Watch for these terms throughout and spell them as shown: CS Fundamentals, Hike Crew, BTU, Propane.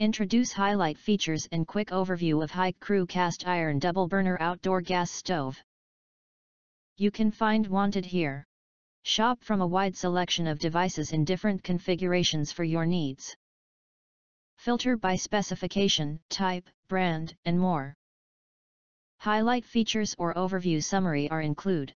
Introduce highlight features and quick overview of Hike Crew cast iron double burner outdoor gas stove. You can find wanted here. Shop from a wide selection of devices in different configurations for your needs. Filter by specification, type, brand, and more. Highlight features or overview summary are included.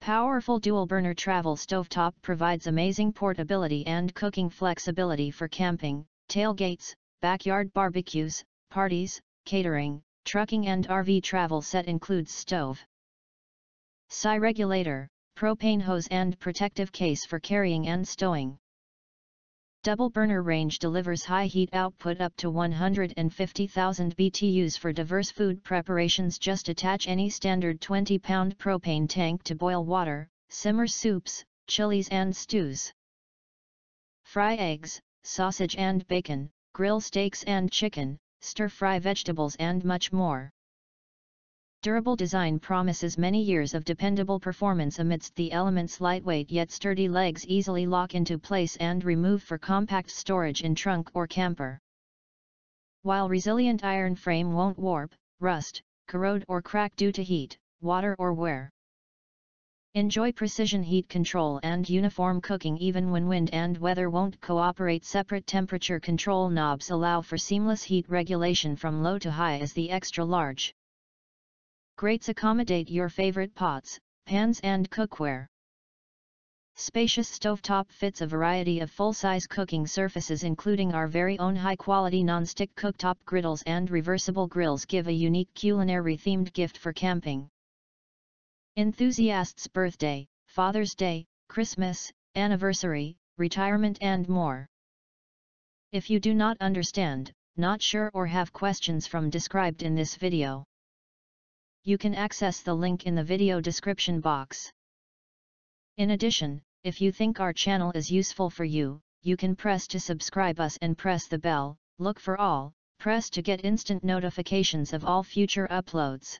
Powerful dual burner travel stovetop provides amazing portability and cooking flexibility for camping, tailgates, backyard barbecues, parties, catering, trucking and RV travel. Set includes stove, SI regulator, propane hose and protective case for carrying and stowing. Double burner range delivers high heat output up to 150,000 BTUs for diverse food preparations. Just attach any standard 20-pound propane tank to boil water, simmer soups, chilies and stews. Fry eggs, sausage and bacon, grill steaks and chicken, stir-fry vegetables and much more. Durable design promises many years of dependable performance amidst the elements. Lightweight yet sturdy, legs easily lock into place and remove for compact storage in trunk or camper. While resilient, iron frame won't warp, rust, corrode or crack due to heat, water or wear. Enjoy precision heat control and uniform cooking even when wind and weather won't cooperate. Separate temperature control knobs allow for seamless heat regulation from low to high as the extra large. Grates accommodate your favorite pots, pans and cookware. Spacious stovetop fits a variety of full-size cooking surfaces including our very own high-quality non-stick cooktop griddles and reversible grills. Give a unique culinary-themed gift for camping. Enthusiasts' birthday, Father's Day, Christmas, anniversary, retirement and more. If you do not understand, not sure or have questions from described in this video, you can access the link in the video description box. In addition, if you think our channel is useful for you, you can press to subscribe us and press the bell, look for all, press to get instant notifications of all future uploads.